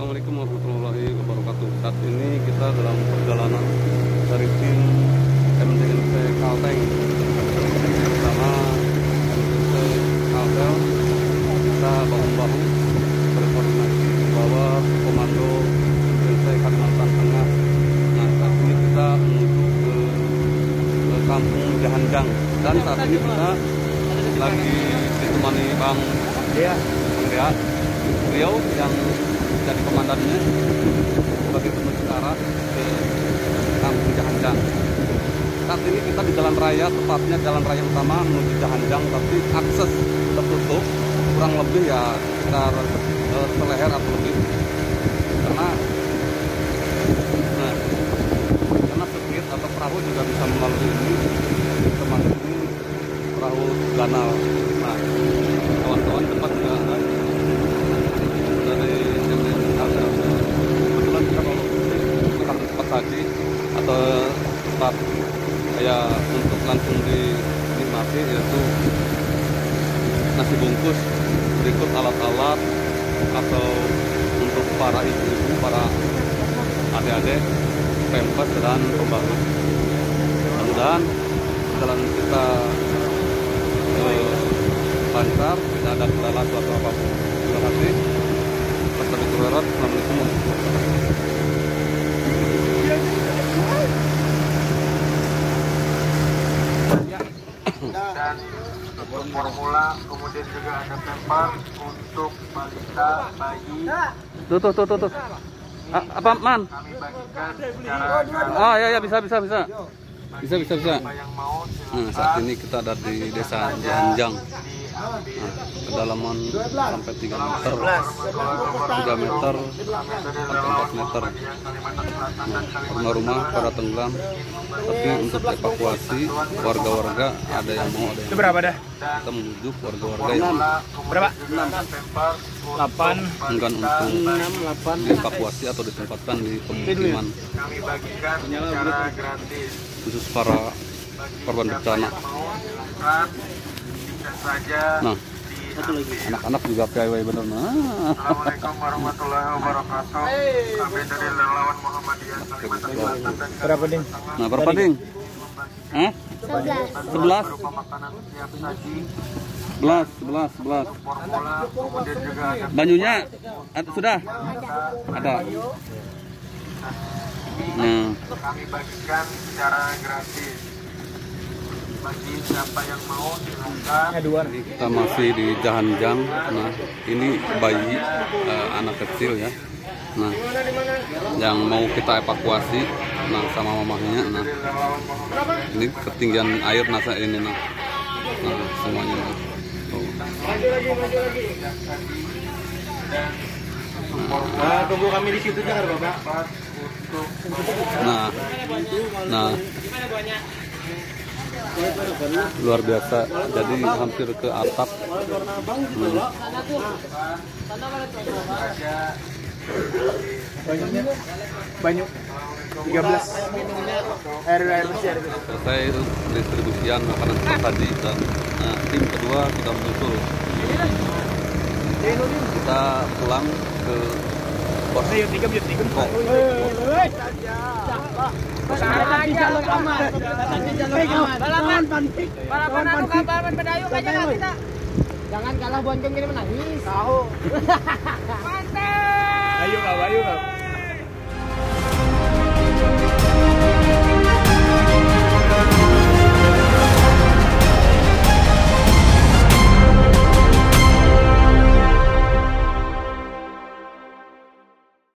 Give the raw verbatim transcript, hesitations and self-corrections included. Assalamualaikum warahmatullahi wabarakatuh. Saat ini kita dalam perjalanan dari tim M T C Kalteng bersama M T C Kalteng, kita bahu-bahu berkoordinasi di bawah komando M T C Kalimantan Tengah. Nah, saat ini kita menuju ke, ke kampung Jahanjang, dan saat ini kita lagi ditemani Bang Dea, Bang Dea, beliau yang dari komandannya sebagai penuju arah ke kampung Jahanjang. Saat ini kita di jalan raya, tepatnya jalan raya utama menuju Jahanjang, tapi akses tertutup kurang lebih ya sekitar eh, seleher atau lebih, karena nah, karena sedikit atau perahu juga bisa melalui ini, termasuk ini perahu ganal. Nah, kawan-kawan tempat juga ada dari tadi atau tempat kayak untuk langsung dinikmati, yaitu nasi bungkus berikut alat-alat, atau untuk para ibu-ibu, para adik-adik, pampers dan pembalut. Mudah-mudahan jalan kita eh, lancar, tidak ada kendala suatu apapun. Terima kasih. Assalamualaikum warahmatullahi dan untuk formula, kemudian juga ada pempar untuk balita, bayi. Tuh tuh tuh tuh. A apa man? Kami bagikan secara -cara. Oh ya ya bisa bisa bisa. Bisa bisa bisa. Nah, saat ini kita ada di desa Jahanjang. Nah, kedalaman sampai tiga meter, tiga meter, empat meter. Rumah-rumah pada tenggelam, tapi untuk evakuasi warga-warga ada yang mau, ada yang berapa dah? Kita menuju warga-warga yang berapa? enam, delapan, enggan untuk dievakuasi atau ditempatkan di pemukiman. Kami bagikan secara gratis khusus para korban bencana. Nah, anak-anak juga P I W bener. Nah. Assalamualaikum warahmatullahi wabarakatuh. Kami dari relawan Muhammadiyah Kalimantan Selatan. Berapa ding? Nah, berapa ding? Eh? sebelas. sebelas, sebelas, sebelas. Banyunya sudah? Ada. Nah, kami bagikan secara gratis. Bagi siapa yang mau silakan. Kita masih di Jahanjang. Nah, ini bayi eh, anak kecil ya. Nah, yang mau kita evakuasi, nah sama mamahnya. Nah, ini ketinggian air nasa ini nah. Nah, semuanya. Nah. Tuh. Nah, tunggu kami di situ jangan Bapak. Nah. Nah. Luar biasa, jadi hampir ke atap. Hmm. Banyaknya banyak tiga belas air air bersih. Selesai distribusian makanan tadi, dan nah, tim kedua sudah menyusul. Kita pulang ke pos Bungko. Jangan kalah bonceng ini menangis. Tahu.